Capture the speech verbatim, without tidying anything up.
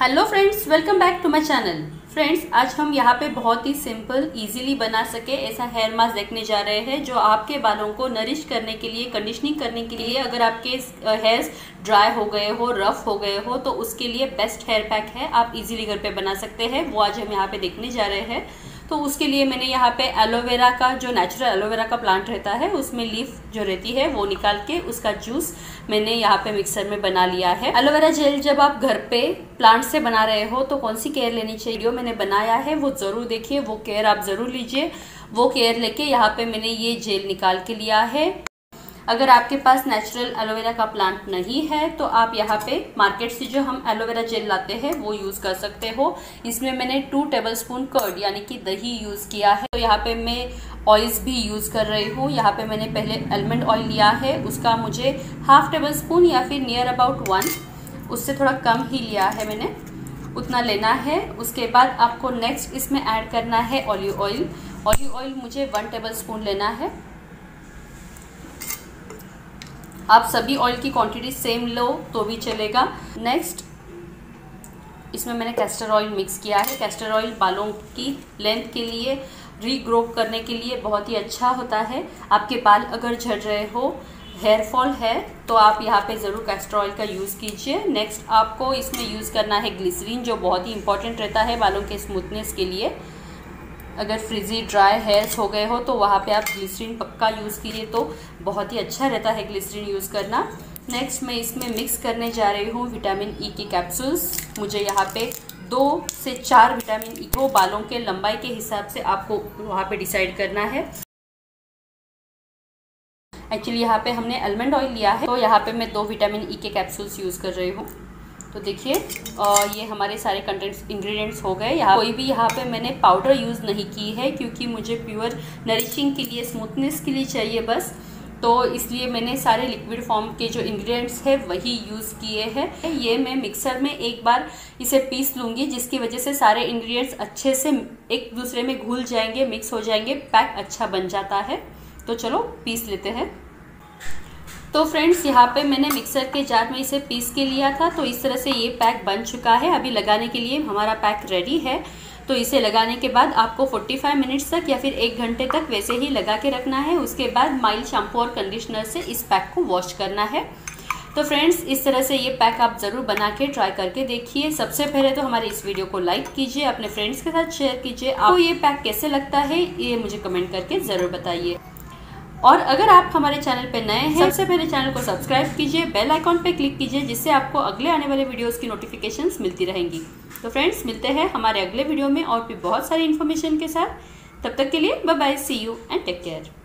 Hello friends, welcome back to my channel. Friends, आज हम यहाँ पे बहुत ही सिंपल इजीली बना सके ऐसा हेयर मास्क देखने जा रहे हैं जो आपके बालों को नरिश करने के लिए, कंडीशनिंग करने के लिए, अगर आपके हेयर्स ड्राई हो गए हो, रफ हो गए हो, तो उसके लिए बेस्ट हेयर पैक है। आप इजीली घर पे बना सकते हैं, वो आज हम यहाँ पे देखने जा रहे हैं। तो उसके लिए मैंने यहाँ पे एलोवेरा का, जो नेचुरल एलोवेरा का प्लांट रहता है, उसमें लीफ जो रहती है वो निकाल के उसका जूस मैंने यहाँ पे मिक्सर में बना लिया है। एलोवेरा जेल जब आप घर पे प्लांट से बना रहे हो तो कौन सी केयर लेनी चाहिए, जो मैंने बनाया है वो ज़रूर देखिए, वो केयर आप ज़रूर लीजिए। वो केयर लेके यहाँ पे मैंने ये जेल निकाल के लिया है। अगर आपके पास नेचुरल एलोवेरा का प्लांट नहीं है तो आप यहाँ पे मार्केट से जो हम एलोवेरा जेल लाते हैं वो यूज़ कर सकते हो। इसमें मैंने टू टेबलस्पून कर्ड यानी कि दही यूज़ किया है। तो यहाँ पे मैं ऑयल्स भी यूज़ कर रही हूँ। यहाँ पे मैंने पहले आलमंड ऑयल लिया है, उसका मुझे हाफ टेबल स्पून या फिर नियर अबाउट वन, उससे थोड़ा कम ही लिया है मैंने, उतना लेना है। उसके बाद आपको नेक्स्ट इसमें ऐड करना है ऑलिव ऑयल। ऑलिव ऑयल मुझे वन टेबल स्पून लेना है। आप सभी ऑयल की क्वांटिटी सेम लो तो भी चलेगा। नेक्स्ट इसमें मैंने कैस्टर ऑयल मिक्स किया है। कैस्टर ऑयल बालों की लेंथ के लिए, रीग्रो करने के लिए बहुत ही अच्छा होता है। आपके बाल अगर झड़ रहे हो, हेयर फॉल है, तो आप यहाँ पे ज़रूर कैस्टर ऑयल का यूज़ कीजिए। नेक्स्ट आपको इसमें यूज़ करना है ग्लिसरीन, जो बहुत ही इंपॉर्टेंट रहता है बालों के स्मूथनेस के लिए। अगर फ्रिजी ड्राई हेयर्स हो गए हो तो वहाँ पे आप ग्लिसरीन पक्का यूज़ कीजिए, तो बहुत ही अच्छा रहता है ग्लिसरीन यूज़ करना। नेक्स्ट मैं इसमें मिक्स करने जा रही हूँ विटामिन ई की कैप्सूल्स। मुझे यहाँ पे दो से चार विटामिन ई को बालों के लंबाई के हिसाब से आपको वहाँ पे डिसाइड करना है। एक्चुअली यहाँ पे हमने आलमंड ऑयल लिया है, तो यहाँ पे मैं दो विटामिन ई के कैप्सूल्स यूज़ कर रही हूँ। तो देखिए ये हमारे सारे कंटेंट्स, इंग्रेडिएंट्स हो गए। यहाँ कोई भी यहाँ पे मैंने पाउडर यूज़ नहीं की है क्योंकि मुझे प्योर नरिशिंग के लिए, स्मूथनेस के लिए चाहिए बस, तो इसलिए मैंने सारे लिक्विड फॉर्म के जो इंग्रेडिएंट्स है वही यूज़ किए हैं। ये मैं मिक्सर में एक बार इसे पीस लूँगी, जिसकी वजह से सारे इंग्रेडिएंट्स अच्छे से एक दूसरे में घुल जाएंगे, मिक्स हो जाएंगे, पैक अच्छा बन जाता है। तो चलो पीस लेते हैं। तो फ्रेंड्स, यहाँ पे मैंने मिक्सर के जार में इसे पीस के लिया था, तो इस तरह से ये पैक बन चुका है। अभी लगाने के लिए हमारा पैक रेडी है। तो इसे लगाने के बाद आपको पैंतालीस मिनट्स तक या फिर एक घंटे तक वैसे ही लगा के रखना है। उसके बाद माइल्ड शैम्पू और कंडीशनर से इस पैक को वॉश करना है। तो फ्रेंड्स, इस तरह से ये पैक आप ज़रूर बना के ट्राई करके देखिए। सबसे पहले तो हमारे इस वीडियो को लाइक कीजिए, अपने फ्रेंड्स के साथ शेयर कीजिए। आपको ये पैक कैसे लगता है ये मुझे कमेंट करके ज़रूर बताइए। और अगर आप हमारे चैनल पर नए हैं, सबसे पहले चैनल को सब्सक्राइब कीजिए, बेल आइकॉन पर क्लिक कीजिए, जिससे आपको अगले आने वाले वीडियोस की नोटिफिकेशंस मिलती रहेंगी। तो फ्रेंड्स, मिलते हैं हमारे अगले वीडियो में और भी बहुत सारी इन्फॉर्मेशन के साथ। तब तक के लिए bye bye, see you and take care.